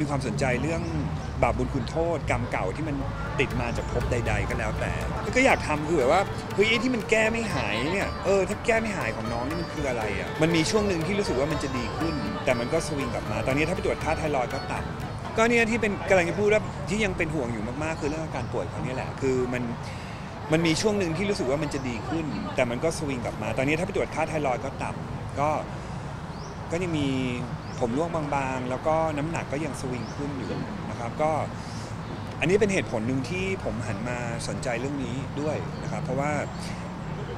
มีความสนใจเรื่องบาปบุญคุณโทษกรรมเก่าที่มันติดมาจากภพใดๆก็แล้วแต่ก็อยากทำคือแบบว่าเฮ้ยไอ้ที่มันแก้ไม่หายเนี่ยถ้าแก้ไม่หายของน้องนี่มันคืออะไรอ่ะมันมีช่วงหนึ่งที่รู้สึกว่ามันจะดีขึ้นแต่มันก็สวิงกลับมาตอนนี้ถ้าไปตรวจค่าไทรอยด์ก็ต่ำก็เนี่ยที่เป็นกำลังจะพูดว่าที่ยังเป็นห่วงอยู่มากๆคือเรื่องอาการป่วยของนี่แหละคือมันมีช่วงหนึ่งที่รู้สึกว่ามันจะดีขึ้นแต่มันก็สวิงกลับมาตอนนี้ถ้าไปตรวจค่าไทรอยด์ก็ต่ำก็ยังมีผมร่วงบางๆแล้วก็น้ำหนักก็ยังสวิงขึ้นอยู่นะครับก็อันนี้เป็นเหตุผลหนึ่งที่ผมหันมาสนใจเรื่องนี้ด้วยนะครับเพราะว่า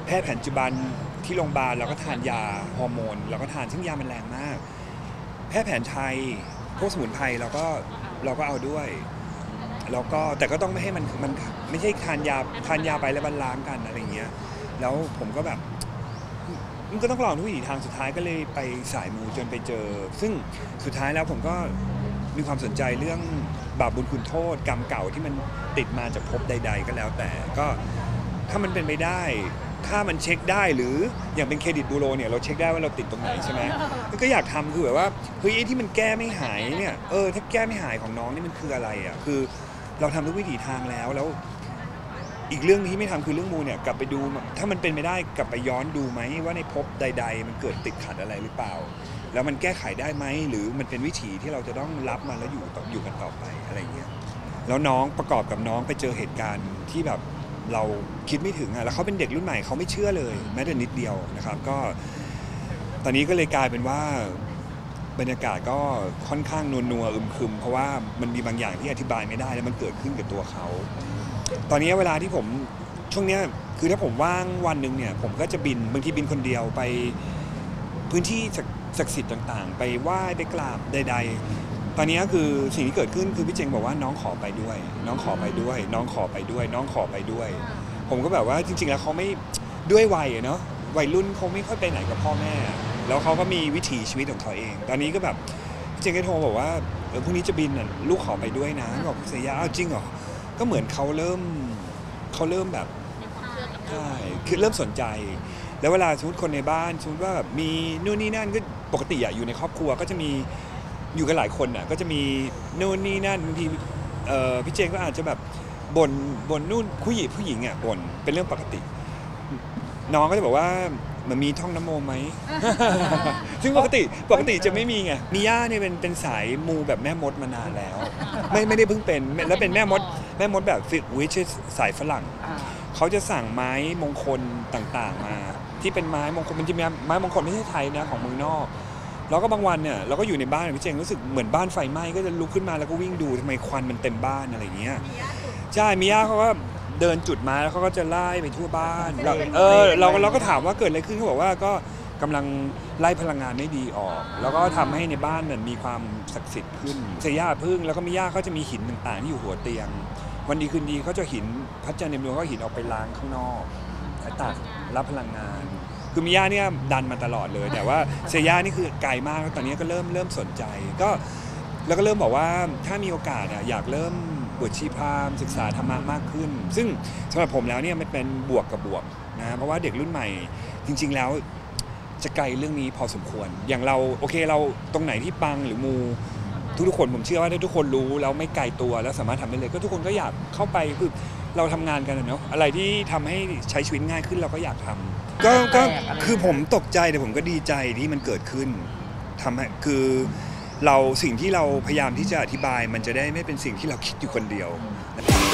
แพทย์แผนปัจจุบันที่โรงพยาบาลเราก็ทานยาฮอร์โมนเราก็ทานซึ่งยามันแรงมากแพทย์แผนไทยพวกสมุนไพรเราก็เอาด้วยแล้วก็แต่ก็ต้องไม่ให้มันไม่ใช่ทานยาไปแล้วมันล้างกันอะไรเงี้ยแล้วผมก็แบบมันก็ต้องลองทุกวิถีทางสุดท้ายก็เลยไปสายมูจนไปเจอซึ่งสุดท้ายแล้วผมก็มีความสนใจเรื่องบาปบุญคุณโทษกรรมเก่าที่มันติดมาจากภพใดๆก็แล้วแต่ก็ถ้ามันเป็นไปได้ถ้ามันเช็คได้หรืออย่างเป็นเครดิตบูโรเนี่ยเราเช็คได้ว่าเราติดตรงไหนใช่ไหมก็อยากทำคือแบบว่าเฮ้ยไอ้ที่มันแก้ไม่หายเนี่ยถ้าแก้ไม่หายของน้องนี่มันคืออะไรอ่ะคือเราทำทุกวิถีทางแล้วอีกเรื่องที่ไม่ทำคือเรื่องมูเนี่ยกลับไปดูถ้ามันเป็นไม่ได้กลับไปย้อนดูไหมว่าในภพใดๆมันเกิดติดขัดอะไรหรือเปล่าแล้วมันแก้ไขได้ไหมหรือมันเป็นวิถีที่เราจะต้องรับมันแล้วอยู่กันต่อไปอะไรเงี้ยแล้วน้องประกอบกับน้องไปเจอเหตุการณ์ที่แบบเราคิดไม่ถึงอะแล้วเขาเป็นเด็กรุ่นใหม่เขาไม่เชื่อเลยแม้แต่นิดเดียวนะครับก็ตอนนี้ก็เลยกลายเป็นว่าบรรยากาศก็ค่อนข้างนัวๆอึมครึมเพราะว่ามันมีบางอย่างที่อธิบายไม่ได้แล้วมันเกิดขึ้นกับตัวเขาตอนนี้เวลาที่ผมช่วงเนี้ยคือถ้าผมว่างวันหนึ่งเนี่ยผมก็จะบินบางทีบินคนเดียวไปพื้นที่ศักดิ์สิทธิ์ต่างๆไปไหว้ไปกราบใดๆตอนนี้คือสิ่งที่เกิดขึ้นคือพี่เจงบอกว่าน้องขอไปด้วยน้องขอไปด้วยน้องขอไปด้วยน้องขอไปด้วยผมก็แบบว่าจริงๆแล้วเขาไม่ด้วยวัยเนาะวัยรุ่นเขาไม่ค่อยไปไหนกับพ่อแม่แล้วเขาก็มีวิถีชีวิตของเขาเองตอนนี้ก็แบบพี่เจงก็โทรบอกว่าพรุ่งนี้จะบินน่ะลูกขอไปด้วยนะบอกคุณเสียยาจริงเหรอก็เหมือนเขาเริ่มแบบใช่คือเริ่มสนใจแล้วเวลาสมมติคนในบ้านสมมติว่ามีนู่นนี่นั่นก็ปกติอะอยู่ในครอบครัวก็จะมีอยู่กันหลายคนอะก็จะมีนู่นนี่นั่นบางทีพี่เจงก็อาจจะแบบบ่นนู่นผู้หญิงอะบ่นเป็นเรื่องปกติน้องก็จะบอกว่ามันมีท่องน้ำโมไหมซึ่งปกติจะไม่มีไงมีย่าเนี่ยเป็นสายมูแบบแม่มดมานานแล้วไม่ได้เพิ่งเป็นแล้วเป็นแม่มดแบบฟิกวิชสายฝรั่งเขาจะสั่งไม้มงคลต่างๆมาที่เป็นไม้มงคลมันจะมีไม้มงคลไม่ใช่ไทยนะของเมืองนอกแล้วก็บางวันเนี่ยเราก็อยู่ในบ้านพี่เจงรู้สึกเหมือนบ้านไฟไหม้ก็จะลุกขึ้นมาแล้วก็วิ่งดูทำไมควันมันเต็มบ้านอะไรอย่างเงี้ยใช่มีย่าเขาก็เดินจุดมาแล้วเขาก็จะไล่ไปทั่วบ้านเราก็ถามว่าเกิดอะไรขึ้นเขาบอกว่าก็กำลังไล่พลังงานไม่ดีออกแล้วก็ทำให้ในบ้านมันมีความศักดิ์สิทธิ์ขึ้นเสียย่าพึ่งแล้วก็มีย่าเขาจะมีหินต่างๆที่อยู่หัวเตียงวันดีคืนดีเขาจะหินพัดจันทร์เนมดวงก็หินออกไปล้างข้างนอกตักรับพลังงานคือมีย่าเนี่ยดันมาตลอดเลยแต่ว่าเสียย่านี่คือไกลมากแล้วตอนนี้ก็เริ่มสนใจก็แล้วก็เริ่มบอกว่าถ้ามีโอกาสอยากเริ่มบวชชีพราหมณ์ศึกษาธรรมะมากขึ้นซึ่งสำหรับผมแล้วเนี่ยมันเป็นบวกกับบวกนะเพราะว่าเด็กรุ่นใหม่จริงๆแล้วจะไกลเรื่องนี้พอสมควรอย่างเราโอเคเราตรงไหนที่ปังหรือมูทุกคนผมเชื่อว่าถ้าทุกคนรู้แล้วไม่ไกลตัวแล้วสามารถทำได้เลยก็ทุกคนก็อยากเข้าไปคือเราทำงานกันเนาะอะไรที่ทำให้ใช้ชีวิตง่ายขึ้นเราก็อยากทำก็คือผมตกใจแต่ผมก็ดีใจที่มันเกิดขึ้นทำให้คือเราสิ่งที่เราพยายามที่จะอธิบายมันจะได้ไม่เป็นสิ่งที่เราคิดอยู่คนเดียว